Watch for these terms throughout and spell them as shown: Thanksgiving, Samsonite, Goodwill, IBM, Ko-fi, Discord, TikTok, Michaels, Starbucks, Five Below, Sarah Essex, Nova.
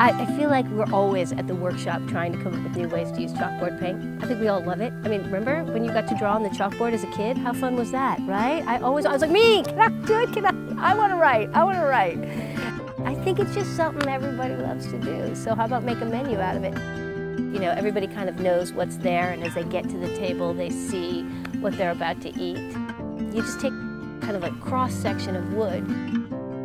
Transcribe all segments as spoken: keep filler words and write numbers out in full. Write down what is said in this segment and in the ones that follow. I, I feel like we're always at the workshop trying to come up with new ways to use chalkboard paint. I think we all love it. I mean, remember when you got to draw on the chalkboard as a kid? How fun was that, right? I always, I was like, me, can I do it? Can I? I want to write, I want to write. I think it's just something everybody loves to do, so how about make a menu out of it? You know, everybody kind of knows what's there, and as they get to the table, they see what they're about to eat. You just take kind of a cross-section of wood.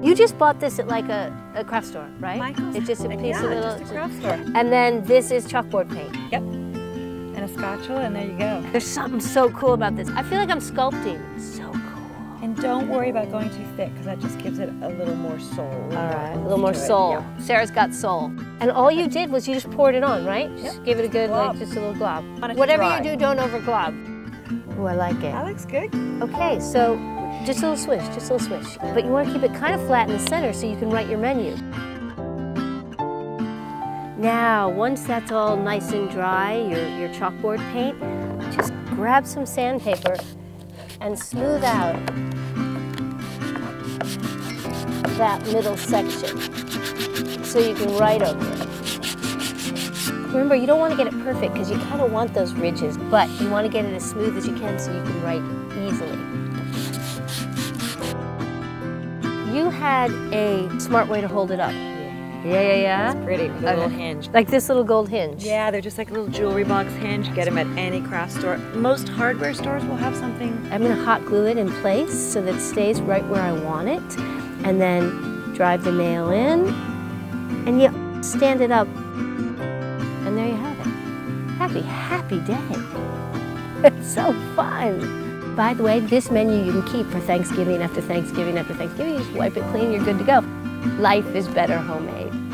You just bought this at like a, a craft store, right? Michaels. It's just a piece yeah, of little. Just a craft store. And then this is chalkboard paint. Yep. And a spatula, and there you go. There's something so cool about this. I feel like I'm sculpting. It's so cool. And don't worry about going too thick, because that just gives it a little more soul. All right, a little more soul. Yeah. Sarah's got soul. And all you did was you just poured it on, right? Yep. Just give it a good, glob. like just a little glob. Whatever dry. you do, don't over glob. Ooh, I like it. That looks good. Okay, so. Just a little swish, just a little swish. But you want to keep it kind of flat in the center so you can write your menu. Now, once that's all nice and dry, your, your chalkboard paint, just grab some sandpaper and smooth out that middle section so you can write over it. Remember, you don't want to get it perfect because you kind of want those ridges, but you want to get it as smooth as you can so you can write easily. You had a smart way to hold it up. Yeah, yeah, yeah. yeah. It's pretty with a little hinge. Like this little gold hinge. Yeah, they're just like a little jewelry box hinge. Get them at any craft store. Most hardware stores will have something. I'm gonna hot glue it in place so that it stays right where I want it, and then drive the nail in, and you stand it up, and there you have it. Happy, happy day. It's so fun. By the way, this menu you can keep for Thanksgiving after Thanksgiving after Thanksgiving. You just wipe it clean, you're good to go. Life is better homemade.